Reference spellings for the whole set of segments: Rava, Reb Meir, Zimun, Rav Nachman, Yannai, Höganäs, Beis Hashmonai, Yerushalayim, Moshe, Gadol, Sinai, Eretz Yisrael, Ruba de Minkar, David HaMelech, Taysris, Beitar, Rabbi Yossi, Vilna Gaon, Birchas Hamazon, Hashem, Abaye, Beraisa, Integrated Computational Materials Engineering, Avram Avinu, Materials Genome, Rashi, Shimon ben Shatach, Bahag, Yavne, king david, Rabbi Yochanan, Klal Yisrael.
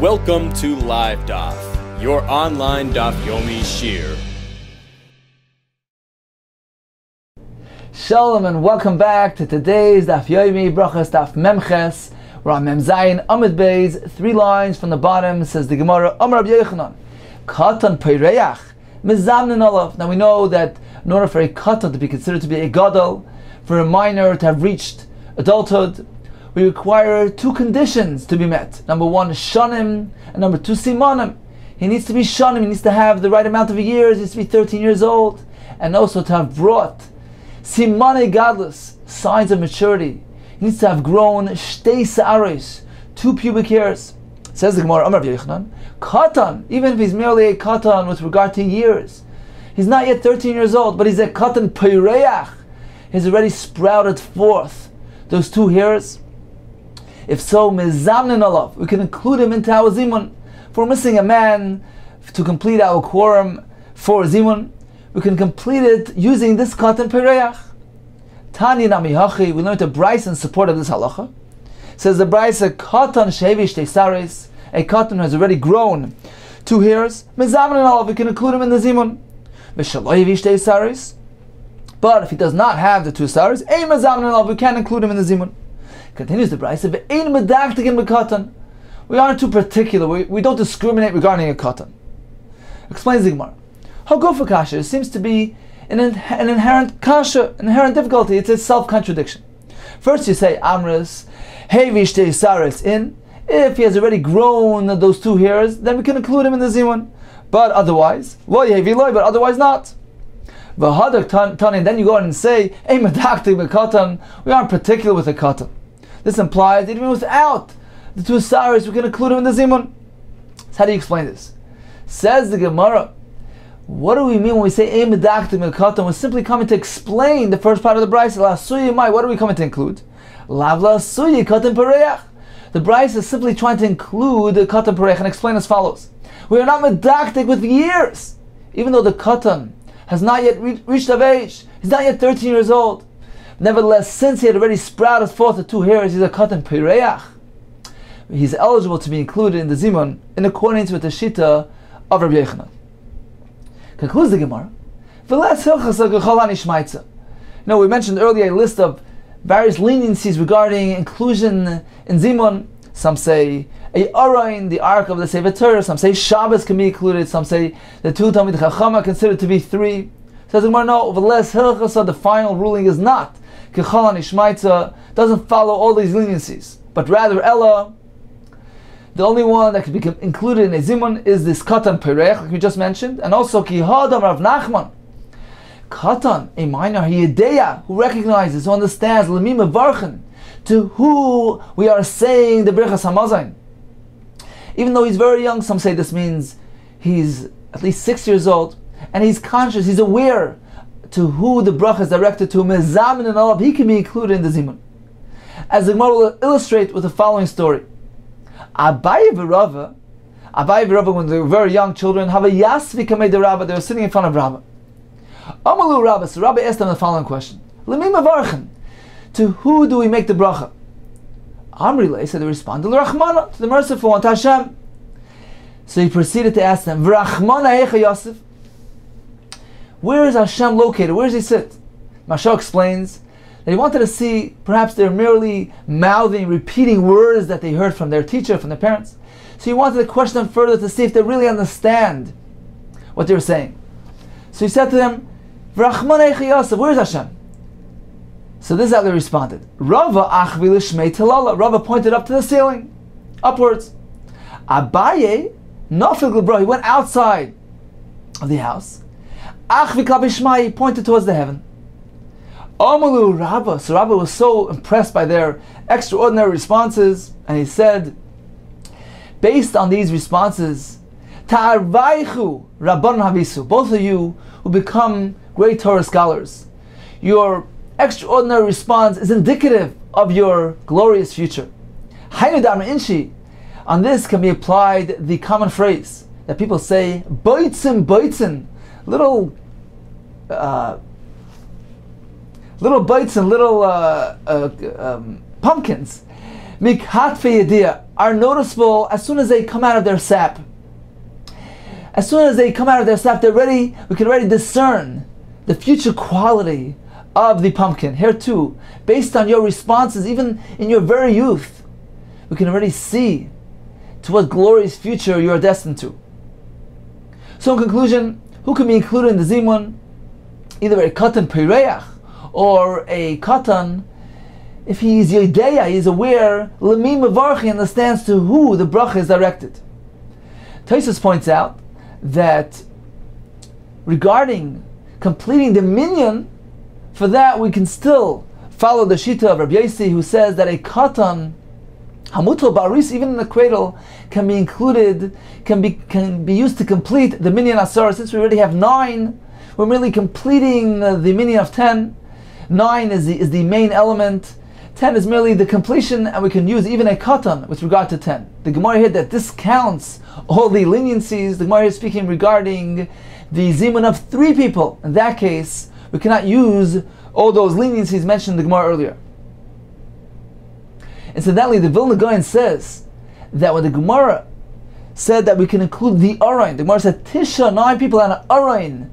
Welcome to Live Daf, your online Daf Yomi Shear. Shalom and welcome back to today's Daf Yomi, Brachas Daf Memches. We're on Mem Zayin Amud Beis, three lines from the bottom, says the Gemara, Amar Rabbi Yochanan, Katan Peireach, Mezamnin Olav. Now we know that in order for a Katan to be considered to be a Gadol, for a minor to have reached adulthood, we require two conditions to be met. Number one, Shanim, and number two, Simonim. He needs to be Shanim, he needs to have the right amount of years, he needs to be 13 years old, and also to have brought Simonei Gadlus, signs of maturity. He needs to have grown Shtei Sa'aris, two pubic hairs. Says the Gemara, Amar Yochanan, Katan, even if he's merely a Katan with regard to years, he's not yet 13 years old, but he's a Katan Peireach. He's already sprouted forth those two hairs. If so, mezamnin alav, we can include him into our zimun. If we're missing a man to complete our quorum for zimun, we can complete it using this katan peireach. Tani nami hachi, we learned a Beraisa in support of this halacha. It says the Beraisa, katan shevish teisaris, a katan has already grown two hairs. Mezamnin alav, we can include him in the zimun. V'shaloyevish teisaris, but if he does not have the two saris, a mezamnin alav, we can include him in the zimun. Continues the Beraisa, we aren't too particular, we don't discriminate regarding a katan. Explains the Gemara. Hagofa kasha, it seems to be an inherent kasha, inherent difficulty, it's a self-contradiction. First you say, Amris, Hevish te Saris in, if he has already grown those two hairs, then we can include him in the zimun. But otherwise, well, Yeheviloi, but otherwise not. Vahadak Tani, then you go on and say, Ey medaktik be katan, we aren't particular with a katan. This implies that even without the two saris, we can include him in the zimun. So how do you explain this? Says the Gemara, what do we mean when we say Ein medaktik be katan? We're simply coming to explain the first part of the Beraisa. La'asuyi mai, what are we coming to include? Lav la'asuyi katan peireach. The Beraisa is simply trying to include the katan peireach and explain as follows. We are not medaktik with years. Even though the katan has not yet reached of age, he's not yet 13 years old. Nevertheless, since he had already sprouted forth the two hairs, he's a katan peireach. He's eligible to be included in the zimun in accordance with the shita of Rabbi Yochanan. Concludes the Gemara. Now we mentioned earlier a list of various leniencies regarding inclusion in zimun. Some say a arayin, the ark of the Sefer Torah. Some say Shabbos can be included. Some say the two Talmid Chacham are considered to be three. Says the Gemara, no, the final ruling is not Kechala Nishmaitza, doesn't follow all these leniencies, but rather Ella, the only one that could be included in a zimun is this Katan Peireach, like we just mentioned, and also Kihadam Rav Nachman. Katan, a minor, Hiyedeya, who recognizes, who understands, Lemim Varchen, to who we are saying the Birchas Hamazon. Even though he's very young, some say this means he's at least 6 years old, and he's conscious, he's aware to who the bracha is directed to, Mezamin and Olav, he can be included in the zimun. As the Gemara will illustrate with the following story. Abaye and Rava, when they were very young children, have a yasvi kamei de Rava, they were sitting in front of Rava. Amalu Rava, so Rava asked them the following question. L'mi mavarchen, to who do we make the bracha? Amrile, so they responded, L'rachmana, to the merciful one, to Hashem. So he proceeded to ask them, V'rachmana eicha Yosef, where is Hashem located? Where does he sit? Masha explains that he wanted to see, perhaps they're merely mouthing, repeating words that they heard from their teacher, from their parents. So he wanted to question them further to see if they really understand what they were saying. So he said to them, V'rachman eicha Yosef, where is Hashem? So this is how they responded. Rava achvi l'shmei telala. Rava pointed up to the ceiling, upwards. Abaye, nafig l'bro, he went outside of the house. He pointed towards the heaven. Amalu Rabba, so Rabba was so impressed by their extraordinary responses, and he said, based on these responses, Ta'arvaichu Rabban Havisu, both of you who become great Torah scholars, your extraordinary response is indicative of your glorious future. Hainu Dama Inshi, on this can be applied the common phrase that people say, Boitzin, Boitzin, little bites and little pumpkins. mikhat fe'yediyah, are noticeable as soon as they come out of their sap. As soon as they come out of their sap, they're ready. We can already discern the future quality of the pumpkin. Here too, based on your responses, even in your very youth, we can already see to what glorious future you are destined to. So in conclusion, who can be included in the Zimun? Either a Katan Pireach or a Katan, if he is Yedeya, he is aware, Lemim Mavarchi, understands to who the bracha is directed. Taysris points out that regarding completing the minyan, for that we can still follow the shita of Rabbi Yossi, who says that a Katan Hamutal Baris, even in the cradle, can be included, can be used to complete the minyan asar. Since we already have 9, we're merely completing the minyan of 10. 9 is the main element. 10 is merely the completion, and we can use even a katan with regard to 10. The Gemara here that discounts all the leniencies. The Gemara here is speaking regarding the zimun of 3 people. In that case, we cannot use all those leniencies mentioned in the Gemara earlier. Incidentally, the Vilna Gaon says that when the Gemara said that we can include the Arayin, the Gemara said Tisha, 9 people, and an Arayin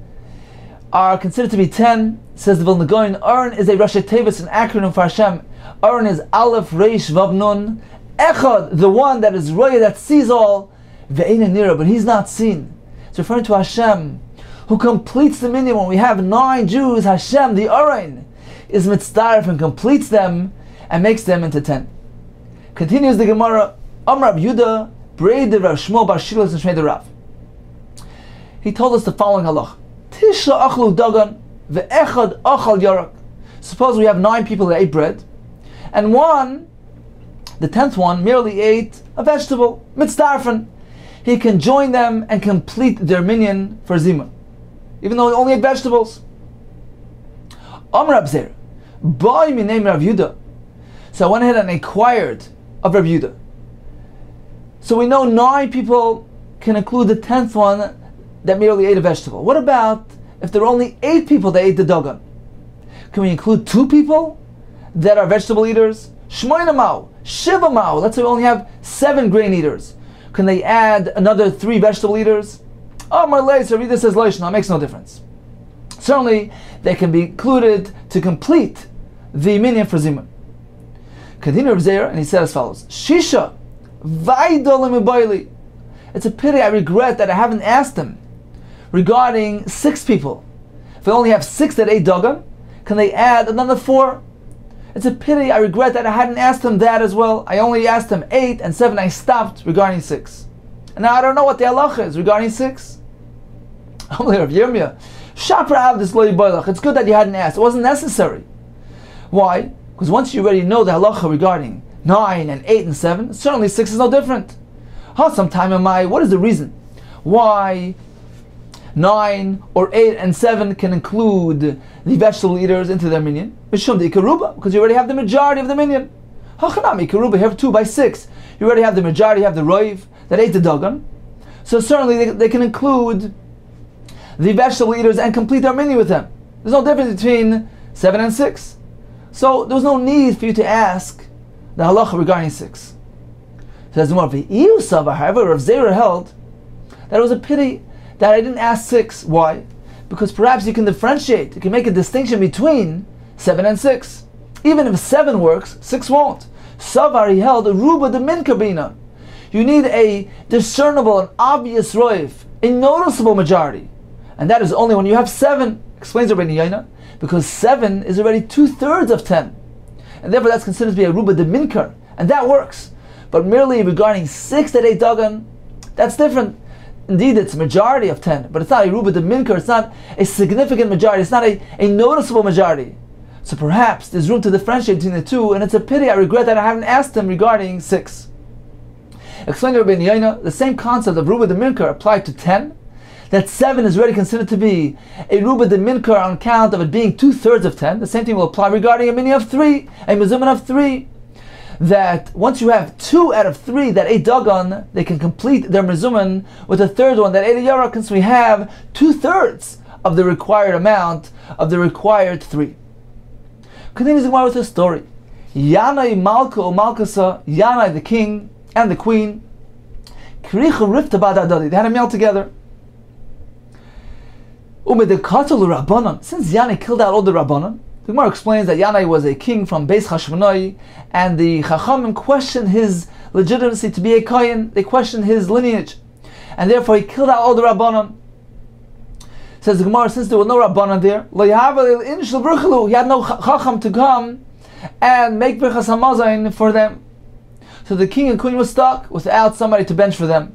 are considered to be 10. Says the Vilna Gaon, Arayin is a Rosh Tevis, an acronym for Hashem. Arayin is Aleph, Reish, Vav, Nun. Echad, the one that is Roya, that sees all, Ve'ein Nira, but he's not seen. It's referring to Hashem, who completes the minyan. When we have 9 Jews, Hashem, the Arayin, is Mitzdarif and completes them and makes them into 10. Continues the Gemara, Amrav Yuda, Breid Rav Shmuel Bar Shilas and Shmei Rav. He told us the following halach: Tisha achlu dagan, ve'echad achal yarak. Suppose we have 9 people that ate bread, and one, the 10th one, merely ate a vegetable, mitzdarfen. He can join them and complete their minyan for zimun, even though he only ate vegetables. Amrav Zer, Bai Minei Rav Yuda. So I went ahead and acquired of Rabbi Yehuda. So we know 9 people can include the 10th one that merely ate a vegetable. What about if there are only 8 people that ate the dagan? Can we include 2 people that are vegetable eaters? Shmoyna mao, shiva mao. Let's say we only have 7 grain eaters. Can they add another 3 vegetable eaters? Oh, my lay, so Rita says Leishna, it makes no difference. Certainly, they can be included to complete the minyan for zimun. Continued Rav Zeir, and he said as follows: Shisha, Vaidol Mibayli. It's a pity, I regret that I haven't asked him regarding 6 people. If we only have 6 that ate dagan, can they add another 4? It's a pity, I regret that I hadn't asked him that as well. I only asked him 8 and 7, I stopped regarding 6. And now I don't know what the halacha is regarding 6. It's good that you hadn't asked, it wasn't necessary. Why? Because once you already know the halacha regarding 9 and 8 and 7, certainly 6 is no different. What is the reason why 9 or 8 and 7 can include the vegetable eaters into their minyan? Mishum de Ikaruba, because you already have the majority of the minyan. Hachanami Ikaruba, here too, by 6. You already have the majority, you have the roiv that ate the dagan. So certainly they can include the vegetable eaters and complete their minyan with them. There's no difference between 7 and 6. So there was no need for you to ask the halacha regarding 6. Says the Gemara, however, Rav Zeira held that it was a pity that I didn't ask 6. Why? Because perhaps you can differentiate, you can make a distinction between 7 and 6. Even if 7 works, 6 won't. Savar, he held, Ruba de Minkar. You need a discernible and obvious roif, a noticeable majority, and that is only when you have 7. Explains the Rabbi Yochanan, because 7 is already 2/3 of 10. And therefore that's considered to be a Ruba de Minkar, and that works. But merely regarding 6 that ate dagan, that's different. Indeed, it's a majority of 10, but it's not a Ruba de Minkar, it's not a significant majority, it's not a noticeable majority. So perhaps there's room to differentiate between the 2, and it's a pity, I regret that I haven't asked him regarding 6. Explain to Rabbi Yochanan, the same concept of Ruba de Minkar applied to 10, that 7 is already considered to be a Ruba de Minkar on account of it being 2/3 of 10. The same thing will apply regarding a minyan of 3, a mezuman of 3. That once you have 2 out of 3 that ate dagan, they can complete their mezuman with the 3rd one that ate a yarak, since we have 2/3 of the required amount of the required 3. Continues the Gemara with a story. Yannai Malka or Malkasa, Yannai the king and the queen, Kricha Rifta Badadadi, they had a meal together. Since Yannai killed out all the Rabbanan, the Gemara explains that Yannai was a king from Beis Hashmonai, and the Chachamim questioned his legitimacy to be a Kayan, they questioned his lineage, and therefore he killed out all the Rabbanan. Says the Gemara, since there were no Rabbanan there, he had no Chacham to come and make Birchas Hamazon for them. So the king and queen were stuck without somebody to bench for them.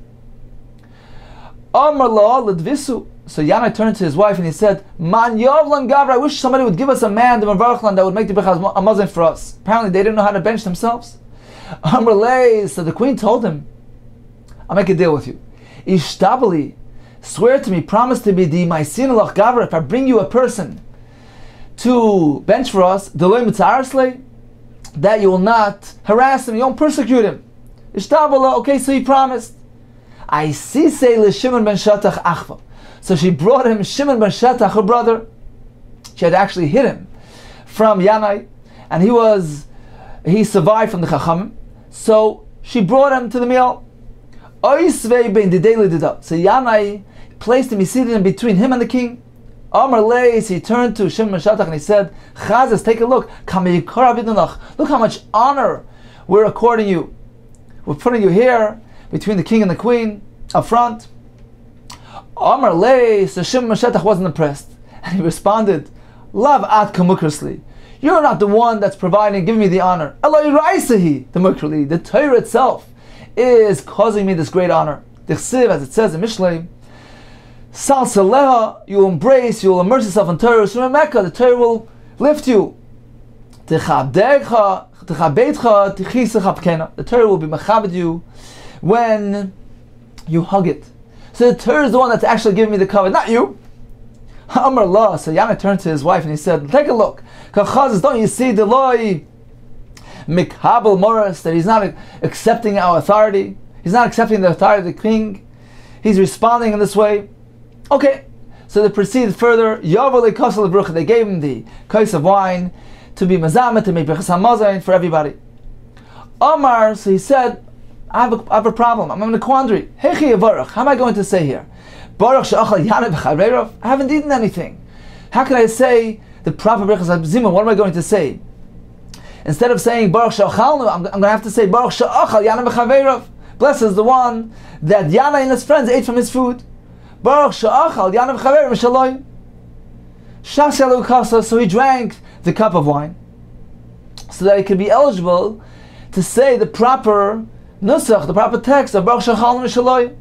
So Yannai turned to his wife and he said, Man Yavlan Gavra, I wish somebody would give us a man, the Mavarchlan, that would make the Birchas Hamazon for us. Apparently they didn't know how to bench themselves. So the queen told him, I'll make a deal with you. Ishtabali, swear to me, promise to be the Maisin Alach Gavra, if I bring you a person to bench for us, that you will not harass him, you won't persecute him. Ishtabala, okay, so he promised. I see, say le Shimon ben Shatach achva. So she brought him Shimon ben Shatach, her brother. She had actually hid him from Yannai, and he survived from the Chachamim. So she brought him to the meal. So Yannai placed him, he seated him between him and the king. Amar Leis, he turned to Shimon ben Shatach and he said, Chazes, take a look. Look how much honor we're according you. We're putting you here between the king and the queen up front. Amar Leis, so Shimon ben Shatach wasn't impressed. And he responded, Lav at kamukrasli. You're not the one that's providing, giving me the honor. Eloi Raisahi, the Torah itself is causing me this great honor. As it says in Mishlei, Sal Saleha, you will embrace, you will immerse yourself in Torah. The Torah will lift you. The Torah will be mechabed you when you hug it. So the Torah is the one that's actually giving me the cover, not you. Amar la. So Yannai turned to his wife and he said, "Take a look. Don't you see the loy mikhabel moras, that he's not accepting our authority? He's not accepting the authority of the king. He's responding in this way." Okay, so they proceeded further. They gave him the kais of wine to be mazamet, to make Birchas Hamazon for everybody. Omar, so he said, I have a problem. I'm in a quandary. How am I going to say here? I haven't eaten anything. How can I say the proper Birchas Zimun? What am I going to say? Instead of saying Baruch She'ochalnu, I'm going to have to say Baruch She'ochal Yannai B'Chaveirav. Blessed is the one that Yannai and his friends ate from his food. Baruch she'achal Yannai b'chaveirav mishaloi. Shashalu kasa, so he drank the cup of wine, so that he could be eligible to say the proper nusach, the proper text of Baruch she'achal mishaloi.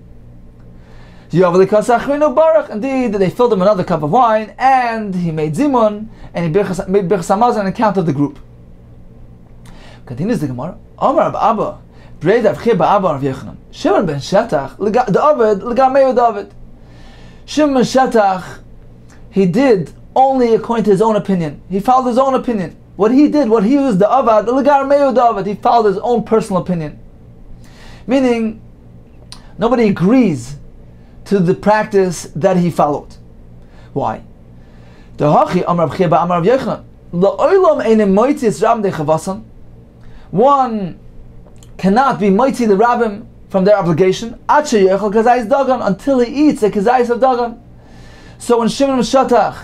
Yavli kasa achrinu baruch. Indeed, they filled him another cup of wine, and he made zimun, and he made Birchas Hamazon on account of the group. Continues the Gemara. Amar Abba, Braid Avchei Ba'Abba Rav Yochanan. Shimon ben Shatach, the Ovid, L'gameu David. Shimon ben Shatach, he did only according to his own opinion. He followed his own opinion. What he did, what he was the Ovid, L'gameu David, he followed his own personal opinion. Meaning, nobody agrees to the practice that he followed. Why? The Hachi Amar Avchei Ba'Abba Rav Yochanan. L'olam einem moitzis Ram de Chavasan. One cannot be moitzi the rabbim from their obligation until he eats a kezayis of dagan. So when Shimon ben Shatach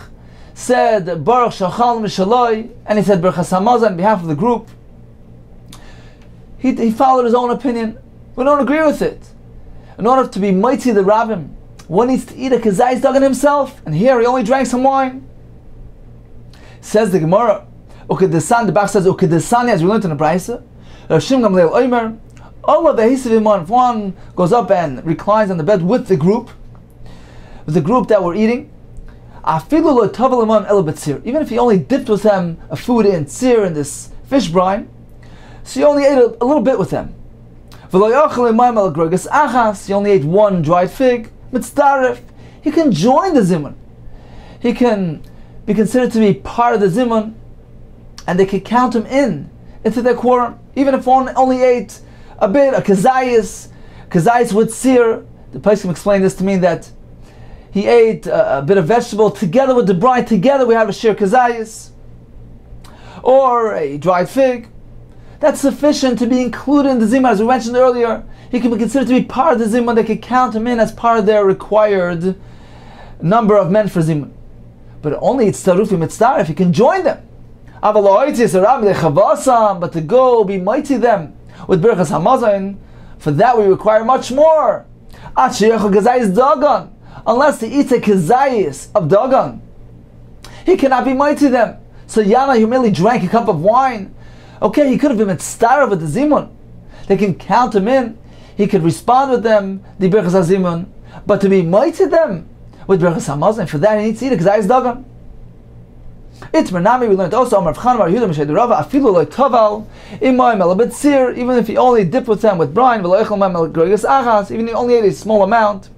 said Baruch Shachal Mishaloi, and he said Birchas Hamazon on behalf of the group, he followed his own opinion. We don't agree with it. In order to be moitzi the rabbim, one needs to eat a kezayis dagan himself, and here he only drank some wine. Says the Gemara, Ukedesan, the Bach says Ukedesani, as we learned in the Beraisa, if one goes up and reclines on the bed with the group that were eating, even if he only dipped with them a food in tzir, in this fish brine, so he only ate a little bit with them. He only ate one dried fig. He can join the zimun. He can be considered to be part of the zimun, and they can count him into their quorum, even if one only ate a bit, a kezayis with sear. The Pesachim explained this to mean that he ate a bit of vegetable together with the bride, together we have a sheer kezayis, or a dried fig. that's sufficient to be included in the Zimun. As we mentioned earlier, he can be considered to be part of the Zimun. They could count him in as part of their required number of men for Zimun. But only it's Tarufim, it's Tarif, he can join them. But to go be mighty them with Birchas Hamazon, for that we require much more. Unless he eats a Kezayis of Dagon, he cannot be mighty them. So Yannai, who merely drank a cup of wine, okay, he could have been mitzvah with the Zimun. They can count him in. He could respond with them, the Birchas HaZimun. But to be mighty them with Birchas HaMazon, for that he needs to eat a Kezayis Dagon. It's Mernami, we learned also, Amar V'chan, Amar Yehuda, Meshaydu Rava, Afilu Loi Toval, Imoim El Abetzir, even if he only dipped with them with brine, V'lo Echel Ma'am El Groyas Achas, even if he only ate a small amount,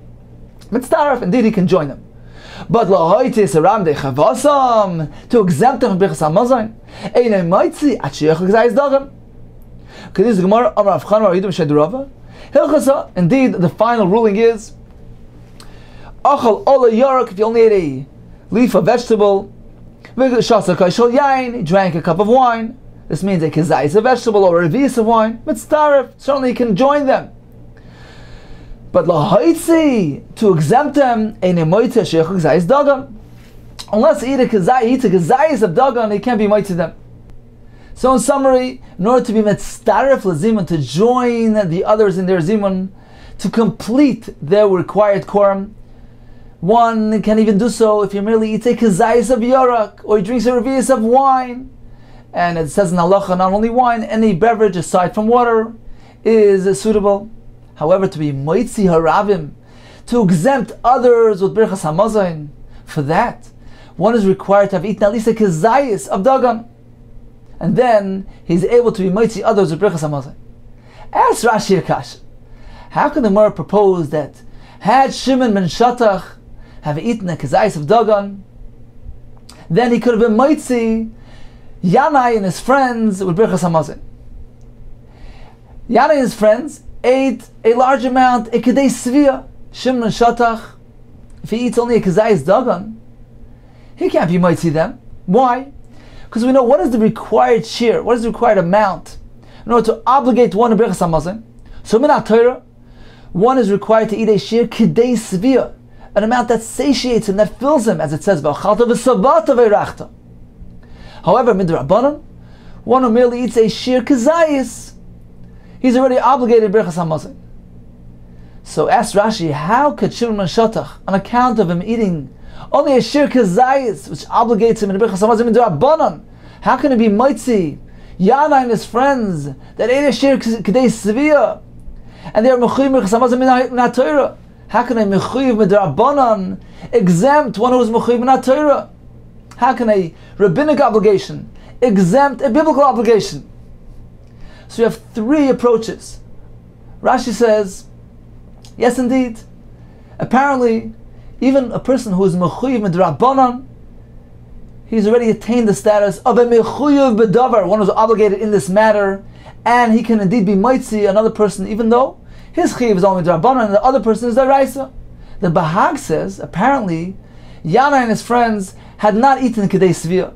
Mitztaref, indeed he can join them. But to exempt them from Birchas Hamazon, this is Gemara, Amar V'chan, Amar Yehuda, Meshaydu Rava, Hilchasa, indeed the final ruling is, Achal Ola Yorok, if he only ate a leaf of vegetable, he drank a cup of wine. This means a kezai is a vegetable or a revis of wine. Mitztarif, certainly he can join them. But to exempt them, unless he eats a kezai of dagon, he can't be mighty to them. So in summary, in order to be mitztarif lezimun, to join the others in their zimun, to complete their required quorum, one can even do so if he merely eats a kezayis of yorok, or he drinks a revius of wine. And it says in halacha, not only wine, any beverage aside from water is suitable. However, to be moitzi haravim, to exempt others with birchas hamazon, for that, one is required to have eaten at least a kezayis of dagon. And then he's able to be moitzi others with birchas hamazon. Ask Rashi Akash, how can the Gemara propose that had Shimon ben Shatach have eaten a kezayis of Dagon, then he could have been Moitzi Yannai and his friends with Birchas Hamazon? Yannai and his friends ate a large amount, a kedei svia. Shimon ben Shatach, if he eats only a kezayis Dagon, he can't be Moitzi them. Why? Because we know what is the required shear, what is the required amount in order to obligate one to Birchas Hamazon. So min ha-Torah, one is required to eat a shear kedei svia, an amount that satiates him, that fills him, as it says, however, midrabanan, one who merely eats a sheer kezayis, he's already obligated birchas hamazon. So ask Rashi, how could Shimon ben Shatach, on account of him eating only a sheer kezayis, which obligates him in birchas hamazon midrabanan, how can it be mighty Yannai and his friends that ate a sheer kedei svia, and they are mechuyim birchas hamazon min haTorah? How can a mechuyev midrabanan exempt one who is mechuyev min haTorah? How can a rabbinic obligation exempt a biblical obligation? So you have three approaches. Rashi says, yes indeed, apparently even a person who is mechuyev midrabanan, he's already attained the status of a mechuyev b'davar, one who is obligated in this matter, and he can indeed be mitzi another person, even though his chiv is only Drabanan, and the other person is the Raisa. The Bahag says, apparently, Yannai and his friends had not eaten Kedei Svir,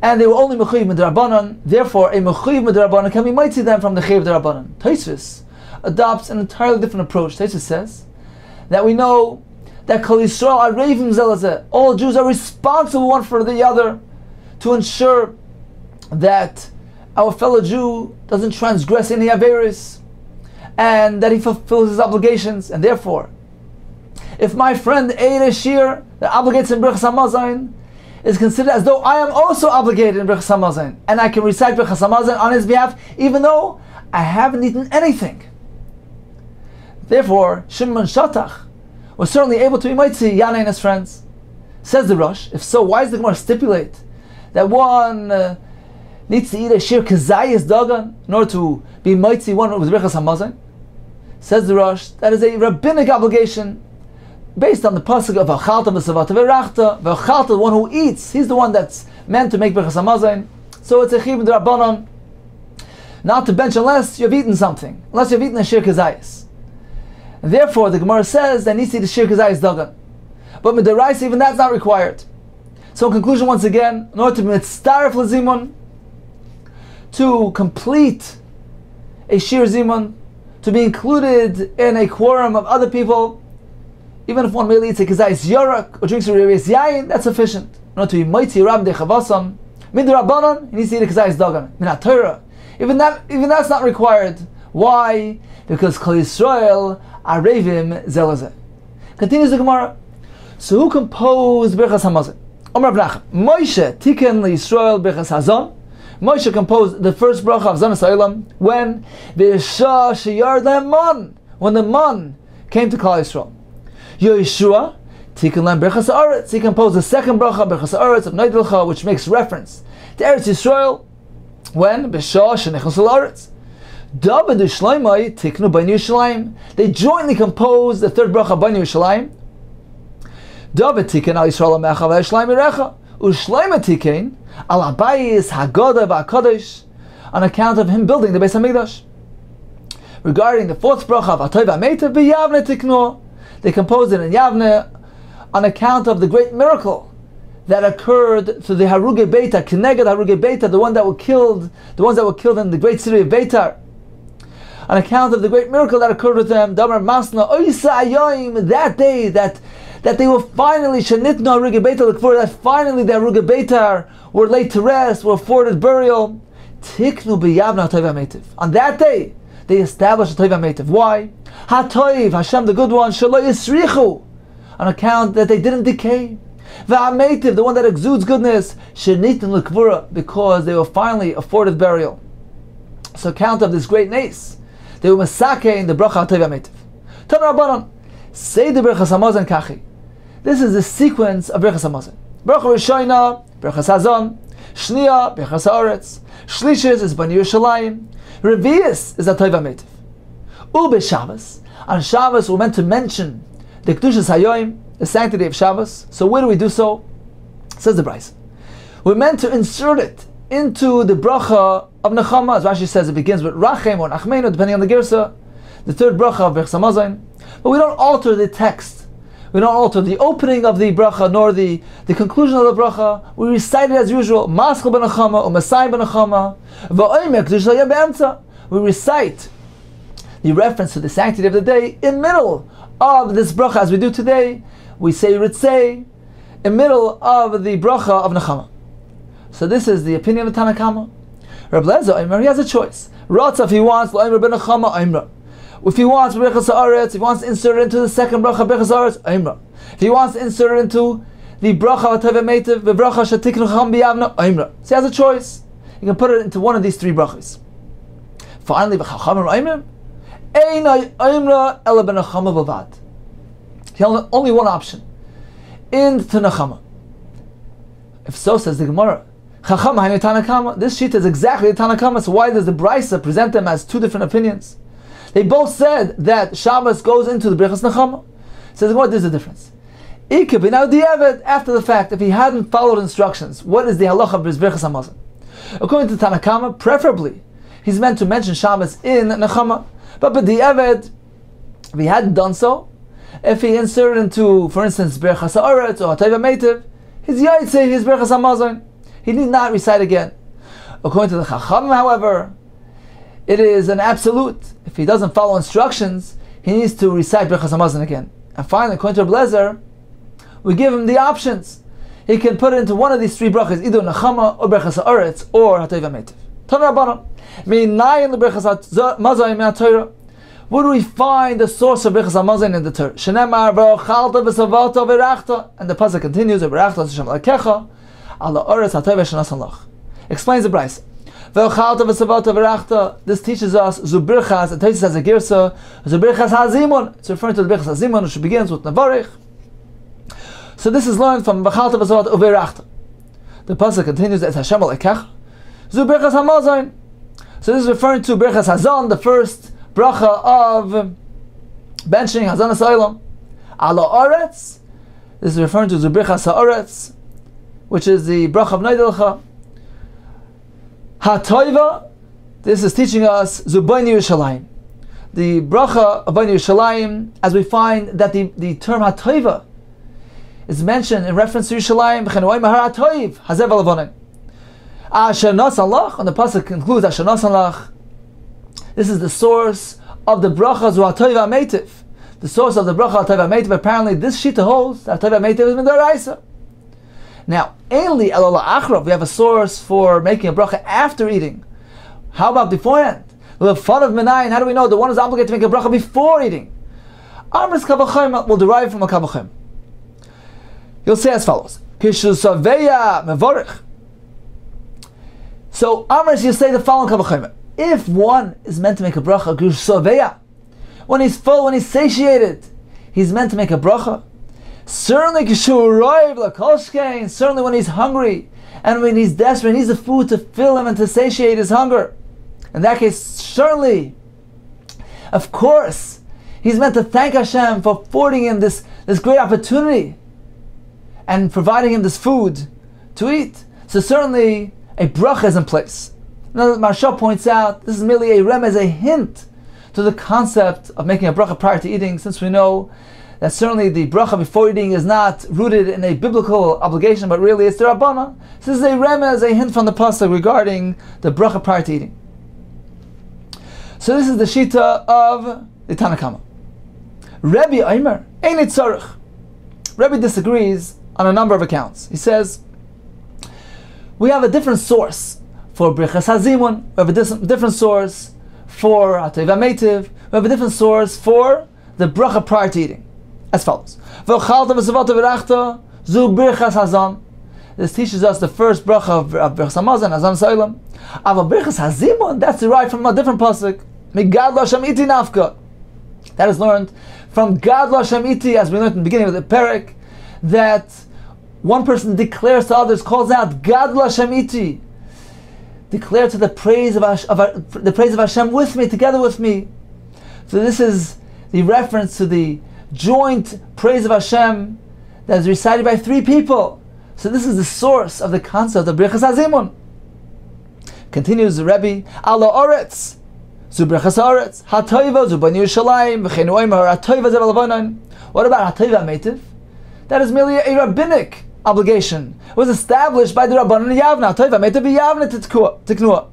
and they were only Mechuyiv Midrabanan, therefore a Mechuyiv Midrabanan can be mighty them from the Chiv Drabanan. Taysris adopts an entirely different approach. Taysris says that we know that Klal Yisrael are Ravim Zelazeh, all Jews are responsible one for the other to ensure that our fellow Jew doesn't transgress any Averis, and that he fulfills his obligations, and therefore, if my friend ate a shear that obligates in Birchas Hamazon, is considered as though I am also obligated in Birchas Hamazon, and I can recite Birchas Hamazon on his behalf, even though I haven't eaten anything. Therefore, Shimon ben Shatach was certainly able to be mitzi Yannai and his friends. Says the Rosh, if so, why does the Gemara stipulate that one needs to eat a sheer kezayis dagon in order to be mitzi one with Birchas Hamazon? Says the Rosh, that is a rabbinic obligation based on the pasuk of Achalta v'savata v'erachta. V'achalta, the one who eats, he's the one that's meant to make Birchas Hamazon. So it's a chiyuv d'rabbanon, not to bench unless you've eaten something, unless you've eaten a sheer kezayis. And therefore, the Gemara says that needs to eat a sheer kezayis dagon. But midaraisa, even that's not required. So in conclusion, once again, in order to be mitzaref lezimun, to complete a shir zimun, to be included in a quorum of other people, even if one merely eats a kezayis yarak or drinks a rebbeis yayin, that's sufficient. Not to be moitzi rab de chavasam. Min d'rabanan, he needs to eat a kezayis dagan. Min ha'torah, even that's not required. Why? Because Klal Yisrael arevim zelazeh. Continues the Gemara. So who composed Birchas Hamazon? Rav Nachman. Moshe tiken Yisrael Birchas Hazon. Moshe composed the first bracha of Zon Yisraelim when B'Yishah Sheyar Le'man, when the man came to Klal Yisrael. Yehoshua tiken Le'man Birchas Haaretz. He composed the second bracha Birchas Haaretz of Noidilcha, which makes reference to Eretz Yisrael when B'Yishah Shenichnas Haaretz. David HaMelech tiknu b'nei Yerushalayim. They jointly composed the third bracha b'nei Yerushalayim. David tiken al Yisrael amecha v'Yerushalayim irecha. U'Yerushalayim tiken al Abaye ha'godah v'ha'kodesh, on account of him building the Beis Hamikdash. Regarding the fourth bracha of Atov v'Ameitav b'Yavne tiknu, they composed it in Yavne on account of the great miracle that occurred through the Haruge Beitar, Kineged Haruge Beitar, the ones that were killed in the great city of Beitar. On account of the great miracle that occurred with them, that day that they were finally that finally the Haruge Beitar were laid to rest, were afforded burial. On that day, they established a Tov HaMeitiv. Why? HaToiv, Hashem the Good One, Shelo Yisrichu, on account that they didn't decay. VaMeitiv, the one that exudes goodness, Shenitnu L'Kvura, because they were finally afforded burial. So account of this great nace, they were masake in the bracha Tov HaMeitiv. Tana Rabbanon, say the Birchas Hamazon kachi. This is the sequence of Birchas Hamazon. Bracha Rishona, Birchas Hazon, Shniya, Birchas Haaretz, Shlishis is Bnei Yerushalayim, Revius is the Tov HaMeitiv. Ube Shabbos, on Shabbos we're meant to mention the Kedushas Hayoim, the sanctity of Shabbos. So where do we do so? Says the Beraisa, we're meant to insert it into the bracha of Nechama. As Rashi says, it begins with Rachem or Nachmenu, depending on the Girsa, the third bracha of Birchas Hamazon. But we don't alter the text. We don't alter the opening of the bracha, nor the conclusion of the bracha. We recite it as usual. Maschil b'Nechama, Umasai b'Nechama, Va'oimek Zishlayim b'Emtza. We recite the reference to the sanctity of the day in middle of this bracha, as we do today. We say Ritzei in middle of the bracha of Nechama. So this is the opinion of the Tanna Kama. Reb Lezer Omer, he has a choice. Ratzah, if he wants, L'Omer b'Nechama, Omer. If he wants Birchas Haaretz, if he wants to insert it into the second bracha Birchas Haaretz, Omer. If he wants to insert it into the bracha Tov HaMeitiv, v'bracha shetiknu chacham b'Yavne, Omer. So he has a choice. You can put it into one of these three brachas. Finally, v'chachamim Omer, Einai Omer ela b'Nechama b'vad. He has only one option, into Nechama. If so, says the Gemara, Chacham hainu Tanna Kama. This sheet is exactly the Tanna Kama. So why does the Beraisa present them as two different opinions? They both said that Shabbos goes into the Birchas Nechama. Says what is the difference? Ikeb now diavad, after the fact, if he hadn't followed instructions, what is the halacha of Birchas Hamazon? According to the Tanna Kama, preferably he's meant to mention Shabbos in Nechama, but diavad, if he hadn't done so, if he inserted into, for instance, Birchas Haaretz or Tov HaMeitiv, his Yaitzeh, his Birchas Hamazon, he need not recite again. According to the Chacham, however, it is an absolute. If he doesn't follow instructions, he needs to recite Birchas Hamazon again. And finally, according to Reb Lezer, we give him the options. He can put it into one of these three brachas, either Nechama or Birchas Haaretz or Hatov HaMeitiv. Tana Rabbanon, Minayin leBirchas Hamazon min haTorah. Where do we find the source of Birchas Hamazon in the Torah? Shenemar v'ochalta v'savata v'rachta, and the pasuk continues, v'rachta Hashem Elokecha. Explains the Beraisa. This teaches us Zubirchas, and Taysris as a girsa, Zubirchas HaZimun. It's referring to the Birchas HaZimun, which begins with Navarich. So this is learned from V'chalta V'Savata Uverachta. The pasuk continues as Hashem Elokecha, Zubirchas Hamazon. So this is referring to Birchas Hazon, the first bracha of benching Hazon Asylum. Ala Oretz. This is referring to Zubirchas Haaretz, which is the bracha of Noidilcha. HaToiva, this is teaching us Zubani Yerushalayim, the bracha of Bnei Yerushalayim, as we find that the term HaToiva is mentioned in reference to Yerushalayim. Asher Nasalach, and the pasuk concludes Asher Nasalach. This is the source of the bracha Zu'atov HaMeitiv. The source of the bracha Atov HaMeitiv. Apparently, this shita holds that Atov HaMeitiv is Beraisa. Now, only Elola Achrov, we have a source for making a bracha after eating. How about beforehand? L'fanav minayin, how do we know the one is obligated to make a bracha before eating? Amris Kavachim will derive from a Kavachim. You'll say as follows. So, Amris, you say the following Kavachim. If one is meant to make a bracha, Gushaveya, when he's full, when he's satiated, he's meant to make a bracha. Certainly when he's hungry, and when he's desperate, he needs the food to fill him and to satiate his hunger. In that case, surely, of course, he's meant to thank Hashem for affording him this great opportunity and providing him this food to eat. So certainly, a bracha is in place. Now, Marsha points out, this is merely a remez, a hint to the concept of making a bracha prior to eating, since we know that certainly the bracha before eating is not rooted in a biblical obligation, but really it's the Rabbana. So this is a remez, a hint from the pasuk regarding the bracha prior to eating. So this is the shita of the Tana Kama. Rabbi Omer, ein tzarich. Rabbi disagrees on a number of accounts. He says, we have a different source for Birchas HaZimun, we have a different source for Atov HaMeitiv, we have a different source for the bracha prior to eating. As follows. This teaches us the first bracha of Birchas Hamazon, Hazan Sa'ilam. Ava Birchas HaZimun, that's derived from a different pasuk. Migadlo Hashem iti nafka. That is learned from Gadlo Hashem iti, as we learned in the beginning of the Perek, that one person declares to others, calls out Gadlo Hashem iti, declare to the praise of Hashem with me, together with me. So this is the reference to the joint praise of Hashem that is recited by three people. So this is the source of the concept of Birchas HaZimun. Continues the Rebbe, Ala Oretz, Zu Birchas Oretz, HaToiva, Zu Ban Yerushalayim, V'cheinu Omer, HaToiva Zev Alavonon. What about HaToiva HaMeitiv? That is merely a rabbinic obligation. It was established by the Rabbanon in Yavne, HaToiva HaMeitiv Yavne Tiknua.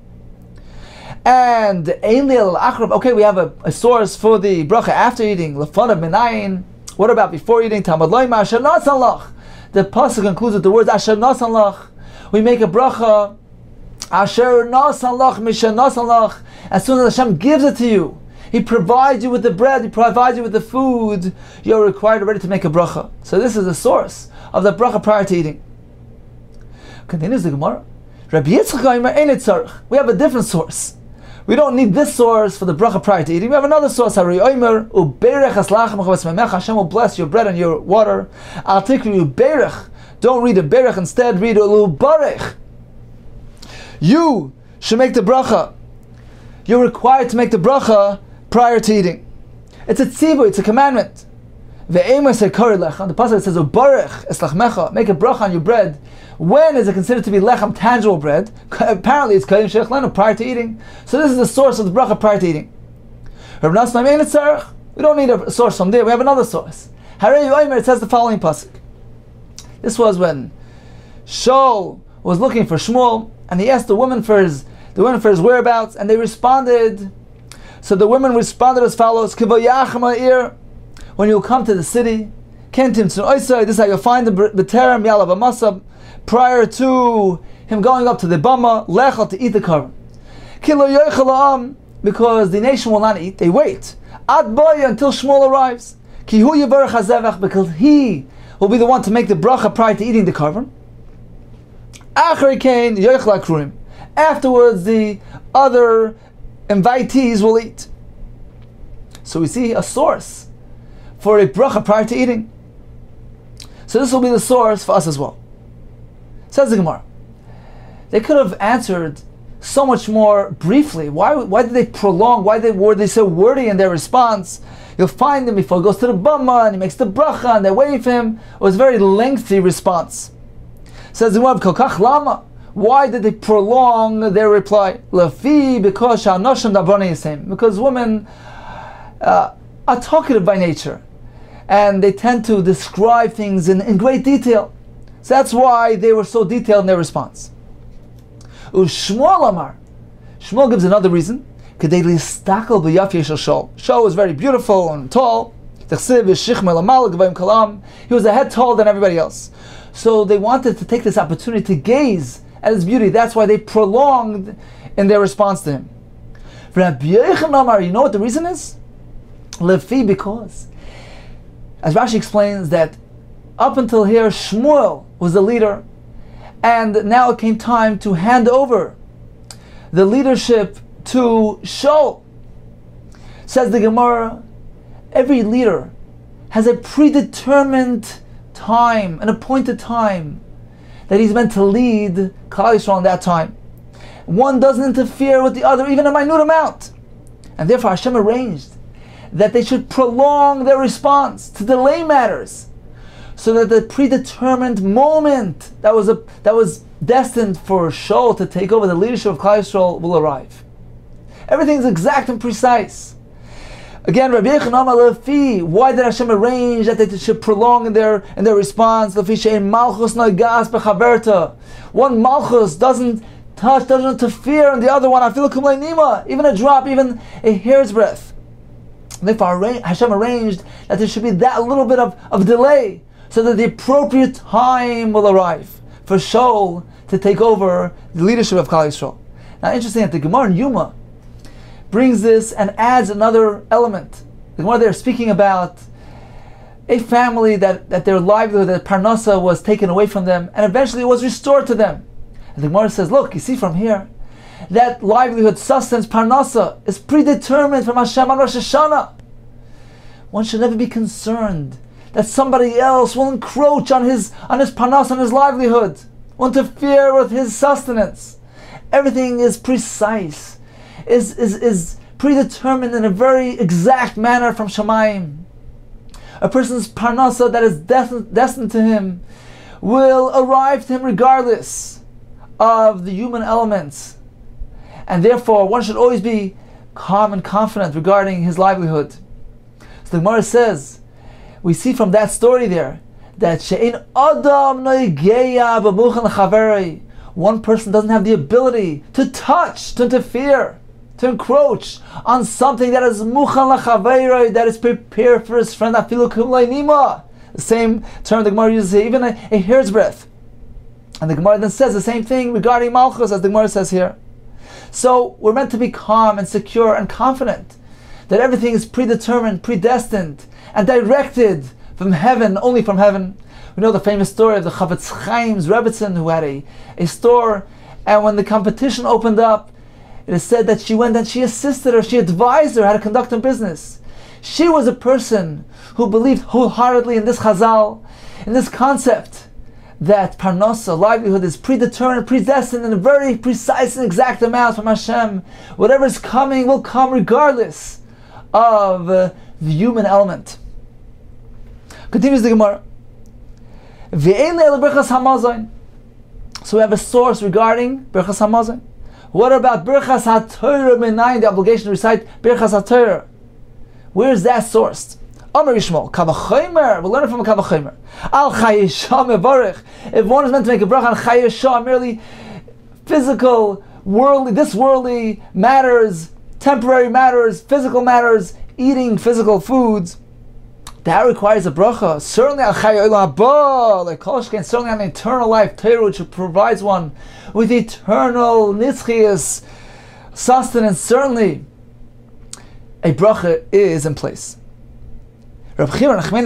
And Eilil Achrab, okay, we have a source for the bracha after eating, Lefanav Minayin. What about before eating? Tamad Loima, Asher Nasalach. The pasuk concludes with the words Asher Nasalach. We make a bracha, Asher Nasalach, Misher Nasalach. As soon as Hashem gives it to you, He provides you with the bread, He provides you with the food, you're required already to make a bracha. So this is the source of the bracha prior to eating. Continues the Gemara. Rabbi Yitzchak Omer, ein tzarich. We have a different source. We don't need this source for the bracha prior to eating. We have another source. Rabbi Omer, uberech aslach mechavas memecha. Hashem will bless your bread and your water. Al tikru uberech. Don't read uberech. Instead, read ulubarech. You should make the bracha. You're required to make the bracha prior to eating. It's a tzibur. It's a commandment. Ve'emer sekori lecha. The pasuk says uberech eslach mecha. Make a bracha on your bread. When is it considered to be lechem, tangible bread? Apparently it's kodim sheich lenu, prior to eating. So this is the source of the bracha prior to eating. Rabbi Nachman, ein tzarich. We don't need a source from there, we have another source. Harei Omer, it says the following pasuk. This was when Shaul was looking for Shmuel, and he asked the women for his whereabouts, and they responded. So the women responded as follows, when you come to the city, this is how you'll find the b'terem yala b'masab, prior to him going up to the bama, lechal, to eat the korban. Kilo yochel ha'am, because the nation will not eat, they wait. Abaye, until Shmuel arrives. Ki hu yibarech hazevach, because he will be the one to make the bracha prior to eating the korban. Acharei kain yochel ha'kruim. Afterwards, the other invitees will eat. So we see a source for a bracha prior to eating. So this will be the source for us as well. Says the Gemara. They could have answered so much more briefly. Why did they prolong? Why were they so wordy in their response? You'll find them before he goes to the bama and he makes the bracha and they wave him. It was a very lengthy response. Says the Gemara, Kokach Lama. Why did they prolong their reply? Lafi, because Shanoshim Dabrani is him. Because women are talkative by nature. And they tend to describe things in great detail. So that's why they were so detailed in their response. Ushmuel Amar. Shmuel gives another reason. Shaul was very beautiful and tall. He was a head taller than everybody else. So they wanted to take this opportunity to gaze at his beauty. That's why they prolonged in their response to him. Rabbi Yochanan Amar, you know what the reason is? Lefi, because. As Rashi explains that up until here, Shmuel was the leader, and now it came time to hand over the leadership to Shaul. Says the Gemara, every leader has a predetermined time, an appointed time, that he's meant to lead Klal Yisrael in that time. One doesn't interfere with the other, even a minute amount. And therefore Hashem arranged that they should prolong their response, to delay matters, so that the predetermined moment that was destined for Shaul to take over the leadership of Klal Yisrael will arrive. Everything's exact and precise. Again, Rabbi Yochanan Lefi, why did Hashem arrange that they should prolong in their response? One malchus doesn't touch, doesn't interfere, and the other one, even a drop, even a hair's breadth. Therefore, Hashem arranged that there should be that little bit of delay, so that the appropriate time will arrive for Shaul to take over the leadership of Klal Yisrael. Now, interesting that the Gemara in Yuma brings this and adds another element. The Gemara there speaking about a family that their livelihood, that parnasa, was taken away from them, and eventually it was restored to them. And the Gemara says, look, you see from here, that livelihood, sustenance, parnasa, is predetermined from Hashem on Rosh Hashanah. One should never be concerned that somebody else will encroach on his parnasa, on his livelihood, will interfere with his sustenance. Everything is precise, is predetermined in a very exact manner from Shamayim. A person's parnasa that is destined to him will arrive to him regardless of the human elements. And therefore, one should always be calm and confident regarding his livelihood. So the Gemara says, we see from that story there, that she'ein adam noigeya b'muchan chaveri, one person doesn't have the ability to touch, to interfere, to encroach on something that is muchan l'chaveiro, that is prepared for his friend, afilu kum lainima. The same term the Gemara uses here, even a hair's breadth. And the Gemara then says the same thing regarding malchus, as the Gemara says here. So we're meant to be calm and secure and confident that everything is predetermined, predestined, and directed from heaven, only from heaven. We know the famous story of the Chavetz Chaim's Rebbetzin, who had a store, and when the competition opened up, it is said that she went and she assisted her, she advised her how to conduct her business. She was a person who believed wholeheartedly in this chazal, in this concept, that parnasa, livelihood, is predetermined, predestined in a very precise and exact amount from Hashem. Whatever is coming will come regardless of the human element. Continues the Gemara. So we have a source regarding Birchas Hamazon. What about Birchas HaTorah Minayin, the obligation to recite Birchas HaTorah? Where is that sourced? Amar Yishmael, Kavachomer, we'll learn it from a Kavachomer. Al Chayesha Mevarech. If one is meant to make a bracha on Chayesha, merely physical, worldly, this worldly matters, temporary matters, physical matters, eating physical foods, that requires a bracha. Certainly al Chayei Olam, like Kol Shekain, certainly on eternal life, Torah, which provides one with eternal nitzchias sustenance, certainly a bracha is in place. So Rav Nachman,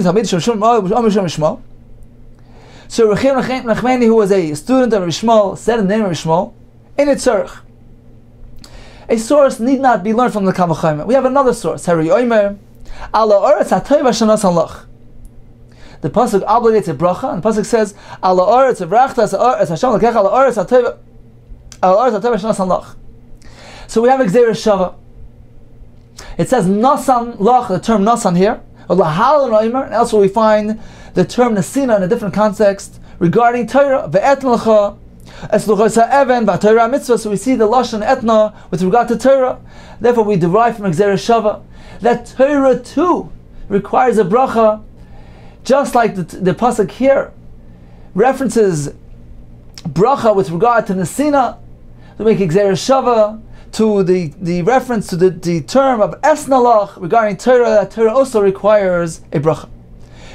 who was a student of Rav Shmuel, said in the name of Rav Shmuel, in its tzarich. A source need not be learned from the Kavachomer. We have another source. The pasuk obligates a bracha, and the pasuk says, so we have Gzeirah Shava. It says nasan lach, the term nasan here. And elsewhere we find the term Nesina in a different context regarding Torah. So we see the Lashon Etna with regard to Torah. Therefore we derive from Gzeirah Shava that Torah too requires a bracha, just like the pasuk here references bracha with regard to Nesina. to make a Gzeres Shava to the reference to the term of Esnalach regarding Torah, that Torah also requires a bracha.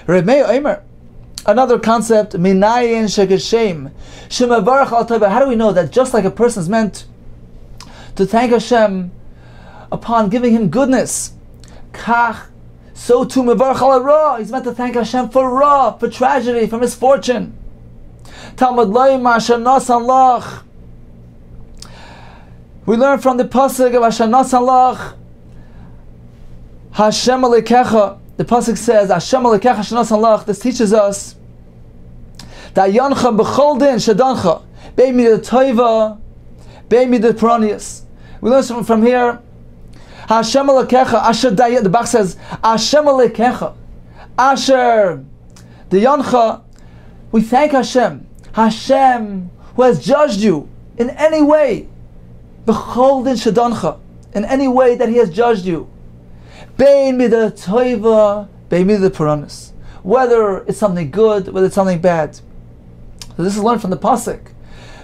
Reb Meir Omer, another concept, Minayin Shekeshem, Shemavarach Al Tova. How do we know that just like a person is meant to thank Hashem upon giving him goodness, Kach, so too Mevarach Al Ra, he's meant to thank Hashem for Ra, for tragedy, for misfortune. Talmud Loima Hashanas Allah. We learn from the pasuk of Hashanas Allah, Hashem Alekecha. The pasuk says, Hashem Alekecha Hashanas Allah. This teaches us that Yancha Bechol Din Shadancha, Bei Midat Toiva, Bei Midat Peronius. We learn from here, Hashem Alekecha Asher Dayat. The Bach says, Hashem Alekecha Asher the Yancha. We thank Hashem, Hashem who has judged you in any way, Bechol Din Shadancha, in any way that He has judged you, Bein Midah Toiva, Bein Midah Puranis, whether it's something good, whether it's something bad. So this is learned from the pasuk,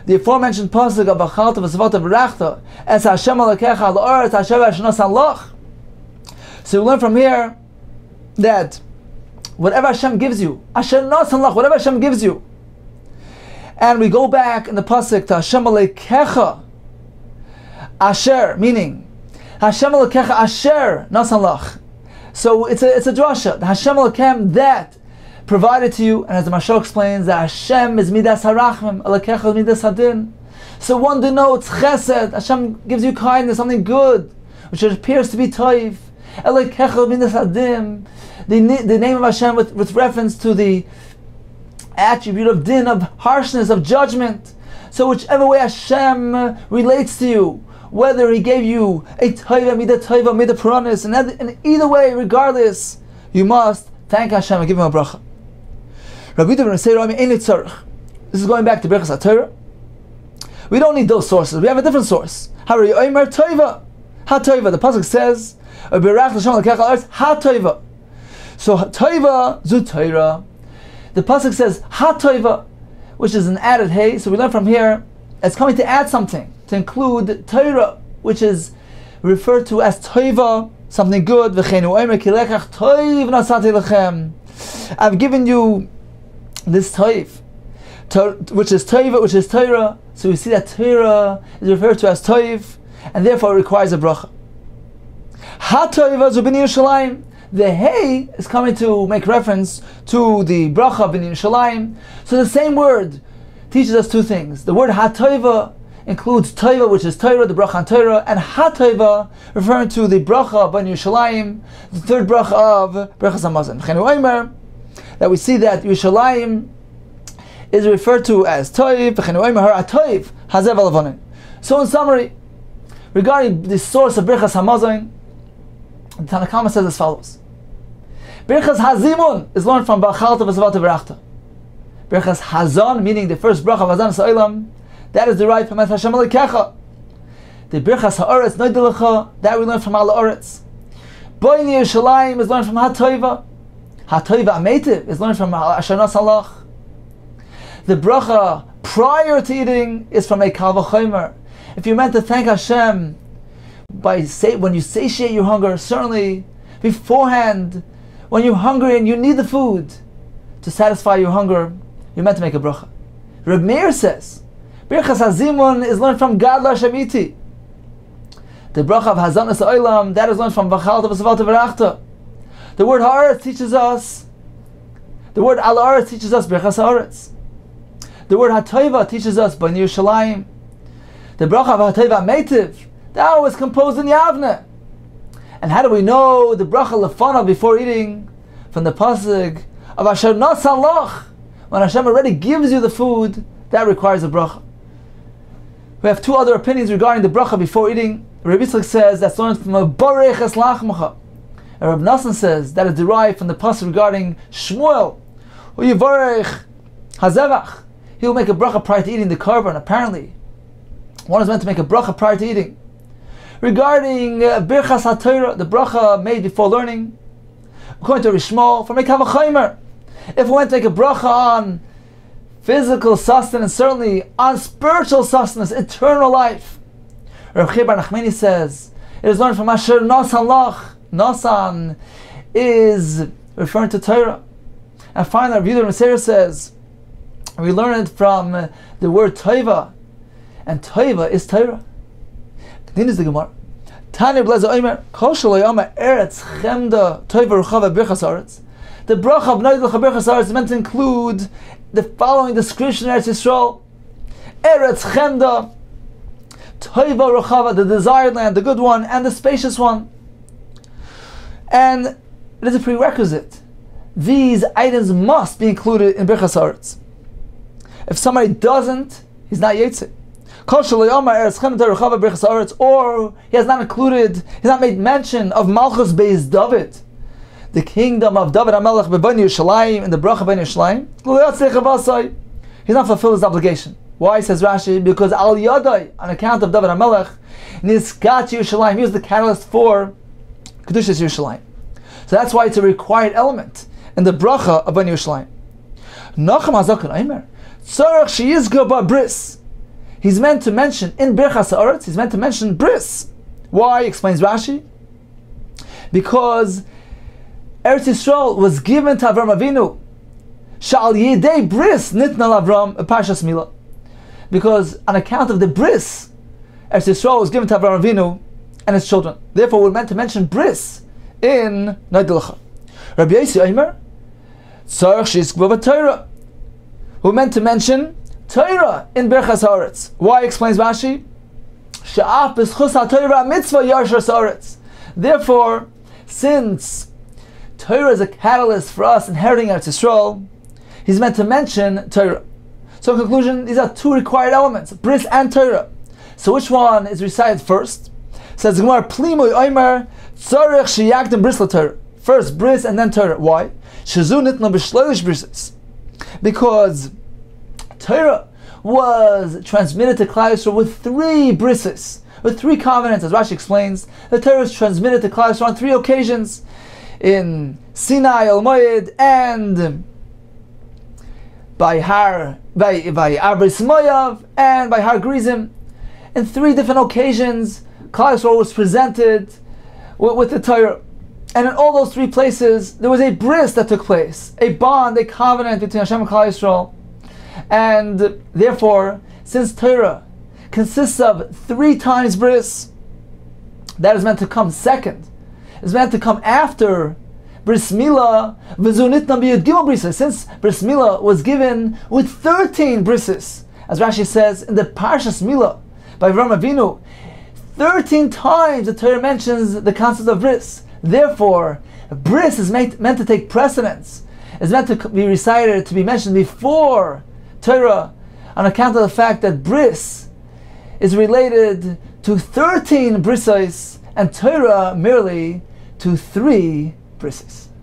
the aforementioned pasuk of Bachalta V'Savata B'Rachta, Es Hashem Alakecha Al Eretz Hashem Hashanos Alach. So we learn from here that whatever Hashem gives you, Hashanos Alach, whatever Hashem gives you, and we go back in the pasuk to Hashem Alakecha Asher, meaning Hashem Elokecha Asher Nasalach. So it's a drasha. The Hashem Elokem that provided to you, and as the Mashal explains, that Hashem is Midas Harachmim, Elokecha is Midas Hadin. So one denotes Chesed. Hashem gives you kindness, something good, which appears to be Toiv. Elokecha Midas Hadin. The name of Hashem with reference to the attribute of Din, of harshness, of judgment. So whichever way Hashem relates to you, whether He gave you a Toiva, Midah Puranis, and either way, regardless, you must thank Hashem and give Him a bracha. This is going back to Birchas HaTorah. We don't need those sources. We have a different source. Haruge Beitar Toiva, HaToiva. The pasuk says, HaToiva. So Toiva Zutayra. The pasuk says HaToiva, which is an added hey. So we learn from here, it's coming to add something, to include Torah, which is referred to as Toiva, something good. I've given you this Toiv, which is Toiva, which is Torah. So we see that Torah is referred to as Toiv, and therefore requires a bracha. HaToiva zu Bnei Yerushalayim. The hey is coming to make reference to the bracha ben Yerushalayim. So the same word teaches us two things. The word HaToiva includes Toiva, which is Torah, the bracha on Torah, and HaToiva, referring to the bracha ben Yerushalayim, the third bracha of Birchas Hamazon. That we see that Yerushalayim is referred to as Toiv. So in summary, regarding the source of Birchas Hamazon, the Tanna Kama says as follows. Birchas HaZimun is learned from Bachalta V'Savata V'Rachta. Birchas Hazan, meaning the first bracha of Hazan Sa'ilam, that is derived from Hashem Alekecha. The Birchas Ha'aretz Noidelecha, that we learn from Al Ha'aretz. Boi Yerushalayim is learned from HaToiva. HaToiva Ametiv is learned from Hashanas Allah. The bracha prior to eating is from a Kal V'Chomer. If you're meant to thank Hashem when you satiate your hunger, certainly beforehand, when you're hungry and you need the food to satisfy your hunger, you're meant to make a bracha. Reb Meir says, Birchas HaZimun is learned from Gadol Hashem Iti. The bracha of Hazanas Olam, that is learned from Bachalta V'Savata V'Rachta. The word Haaretz teaches us, the word Al Haaretz teaches us Birchas Haaretz. The word HaToiva teaches us Bnei Yerushalayim. The bracha of HaToiva Meitiv, that was composed in Yavne. And how do we know the bracha lefana before eating? From the pasuk of Asher Nasalach. When Hashem already gives you the food, that requires a bracha. We have two other opinions regarding the bracha before eating. Rabbi Yitzchak says that's learned from a Borech Eslachmacha. And Rabbi Nachman says that is derived from the pasuk regarding Shmuel. Uyivarech Hazevach. He will make a bracha prior to eating the korban. Apparently, one is meant to make a bracha prior to eating. Regarding Birchas HaTorah, the bracha made before learning, according to Rishmol, from a Kal V'Chomer, if we went to make a bracha on physical sustenance, certainly on spiritual sustenance, eternal life. Rav Bar Nachmani says, it is learned from Asher Nasan Lach. Nasan is referring to Torah. And finally, Rabbi Yudah Meseir says, we learn it from the word Toiva, and Toiva is Torah. Continues the Gemara. Tanya Blaza Omer, Koshal Oyama Eretz Chemda Toiva Ruchava Birchas Aretz. The bracha of Noid L'cha Birchas Aretz is meant to include the following description in Eretz Yisrael. Eretz Chemda Toiva Ruchava, the desired land, the good one, and the spacious one. And it is a prerequisite. These items must be included in Birchas Aretz. If somebody doesn't, he's not Yetzer. Or he has not included, he's not made mention of Malchus Beis David, the kingdom of David HaMelech B'Bani Yerushalayim, and the Bracha B'Bani Yerushalayim. He's not fulfilled his obligation. Why, says Rashi? Because Al Yadai, on account of David HaMelech, Niskat Yerushalayim, he was the catalyst for Kedushas Yerushalayim. So that's why it's a required element in the Bracha of B'Bani Yerushalayim. Nachem HaZakon Aymer. Tzarech sheyizga ba bris. He's meant to mention in Birchas Haaretz. He's meant to mention bris. Why? Explains Rashi. Because Eretz Yisrael was given to Avram Avinu. Shal yidei bris nitna Avram parshas Mila. Because on account of the bris, Eretz Yisrael was given to Avram Avinu and his children. Therefore, we're meant to mention bris in Noidilcha. Rabbi Yossi Omer, tzarech sheyizga ba Torah. We're meant to mention Torah in Birchas Haaretz. Why, explains Rashi? She'af b'schus ha'Torah mitzvah yarshas haaretz. Therefore, since Torah is a catalyst for us inheriting Eretz Yisrael, he's meant to mention Torah. So in conclusion, these are two required elements, Bris and Torah. So which one is recited first? Says Gemara, Plimoy Omer, Tzorech she'yakdim bris la'Torah. First Bris and then Torah. Why? Shezu nitna b'shloish brises. Because Torah was transmitted to Klal Yisrael with three brises, with three covenants, as Rashi explains. The Torah was transmitted to Klal Yisrael on three occasions, in Sinai, El Moed, and by Avris Moav, and by Har Gerizim. In three different occasions, Klal Yisrael was presented with the Torah. And in all those three places, there was a bris that took place, a bond, a covenant between Hashem and Klal Yisrael. And therefore, since Torah consists of three times bris, that is meant to come second. It's meant to come after bris milah, v'zunitna b'yudgimel brises. Since bris milah was given with 13 brises, as Rashi says in the Parshas Milah by Avram Avinu, 13 times the Torah mentions the concept of bris. Therefore, bris is meant to take precedence. It's meant to be recited, to be mentioned before Torah, on account of the fact that bris is related to 13 brisos and Torah merely to 3 brisos.